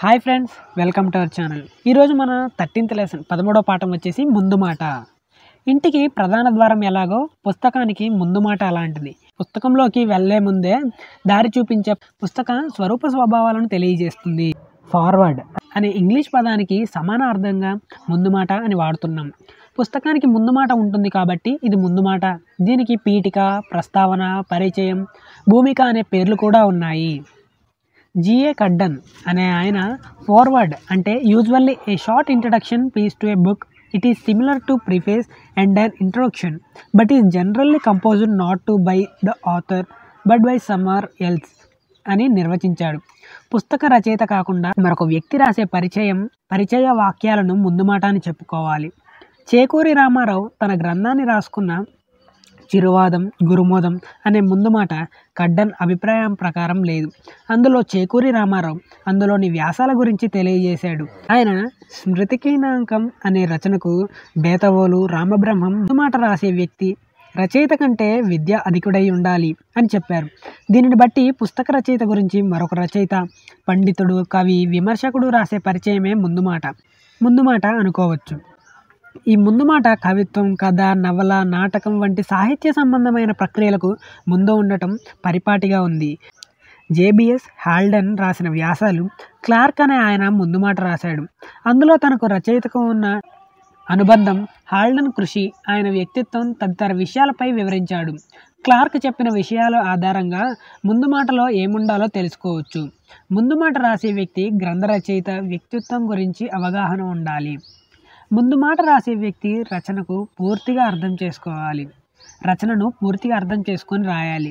Hi friends, welcome to our channel. ఈరోజు మన 13th lesson 13వ పాఠం వచ్చేసి ముందు మాట. ఇంటికి ప్రధాన ద్వారం ఎలాగో పుస్తకానికి ముందు మాట అలాంటిది. పుస్తకంలోకి వెళ్లే ముందే దారి చూపించే పుస్తక స్వరూప స్వభావాలను తెలియజేస్తుంది. ఫార్వర్డ్ అనే ఇంగ్లీష్ పదానికి సమాన అర్థంగా ముందు మాట అని వాడుతున్నాం. పుస్తకానికి ముందు మాట ఉంటుంది కాబట్టి ఇది ముందు మాట. దీనికి పీఠిక, ప్రస్తావన, పరిచయం, భూమిక అనే పేర్లు కూడా ఉన్నాయి. G.A. Kaddan అనే ఆయన ఫార్వర్డ్ అంటే usually a short introduction piece to a book. It is similar to preface and an introduction, but is generally composed not to by the author but by someone else అని నిర్వచించాడు. పుస్తక రచయిత కాకుండా మరొక వ్యక్తి రాసే పరిచయ వాక్యాలను ముందు మాట అని చెప్పుకోవాలి. చేకూరి రామారావు తన గ్రంథాన్ని రాసుకున్న చిరువాదం, గురుమోదం అనే ముందు మాట కడ్డన్ అభిప్రాయం ప్రకారం లేదు. అందులో చేకూరి రామారావు అందులోని వ్యాసాల గురించి తెలియజేశాడు. ఆయన స్మృతికీనాంకం అనే రచనకు బేతవోలు, రామబ్రహ్మం ముందు మాట రాసే వ్యక్తి రచయిత కంటే విద్య అధికుడై ఉండాలి అని చెప్పారు. దీనిని బట్టి పుస్తక రచయిత గురించి మరొక రచయిత, పండితుడు, కవి, విమర్శకుడు రాసే పరిచయమే ముందు మాట అనుకోవచ్చు. ఈ ముందు మాట కవిత్వం, కథ, నవల, నాటకం వంటి సాహిత్య సంబంధమైన ప్రక్రియలకు ముందు ఉండటం పరిపాటిగా ఉంది. జేబిఎస్ హాల్డెన్ రాసిన వ్యాసాలు క్లార్క్ అనే ఆయన ముందు మాట రాశాడు. అందులో తనకు రచయితకు ఉన్న అనుబంధం, హాల్డెన్ కృషి, ఆయన వ్యక్తిత్వం తదితర విషయాలపై వివరించాడు. క్లార్క్ చెప్పిన విషయాల ఆధారంగా ముందు మాటలో ఏముండాలో తెలుసుకోవచ్చు. ముందు మాట రాసే వ్యక్తి గ్రంథ రచయిత వ్యక్తిత్వం గురించి అవగాహన ఉండాలి. ముందు మాట రాసే వ్యక్తి రచనకు పూర్తిగా అర్థం చేసుకోవాలి. రచనను పూర్తిగా అర్థం చేసుకొని రాయాలి.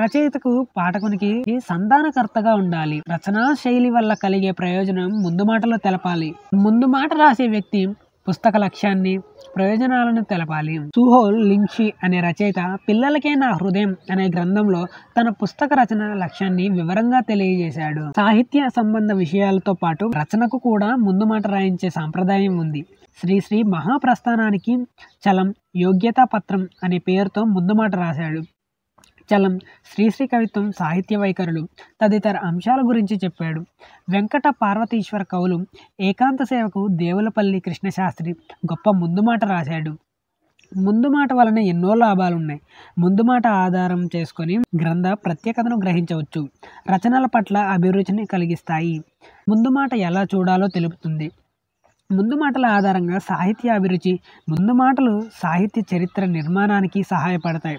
రచయితకు, పాఠకునికి సంధానకర్తగా ఉండాలి. రచనా శైలి వల్ల కలిగే ప్రయోజనం ముందు మాటలో తెలపాలి. ముందు మాట రాసే వ్యక్తి పుస్తక లక్ష్యాన్ని, ప్రయోజనాలను తెలపాలి. సుహోల్ లింక్షి అనే రచయిత పిల్లలకే నా హృదయం అనే గ్రంథంలో తన పుస్తక రచన లక్ష్యాన్ని వివరంగా తెలియజేశాడు. సాహిత్య సంబంధ విషయాలతో పాటు రచనకు కూడా ముందు మాట రాయించే సాంప్రదాయం ఉంది. శ్రీ శ్రీ మహాప్రస్థానానికి చలం యోగ్యతా పత్రం అనే పేరుతో ముందు మాట రాశాడు. చలం, శ్రీశ్రీ కవిత్వం, సాహిత్య వైఖరులు తదితర అంశాల గురించి చెప్పాడు. వెంకట పార్వతీశ్వర కవులు ఏకాంత సేవకు దేవులపల్లి కృష్ణ శాస్త్రి గొప్ప ముందు మాట రాశాడు. ముందు మాట వలన ఎన్నో లాభాలున్నాయి. ముందు మాట ఆధారం చేసుకొని గ్రంథ ప్రత్యేకతను గ్రహించవచ్చు. రచనల పట్ల అభిరుచిని కలిగిస్తాయి. ముందు మాట ఎలా చూడాలో తెలుపుతుంది. ముందు మాటల ఆధారంగా సాహిత్య అభిరుచి. ముందు మాటలు సాహిత్య చరిత్ర నిర్మాణానికి సహాయపడతాయి.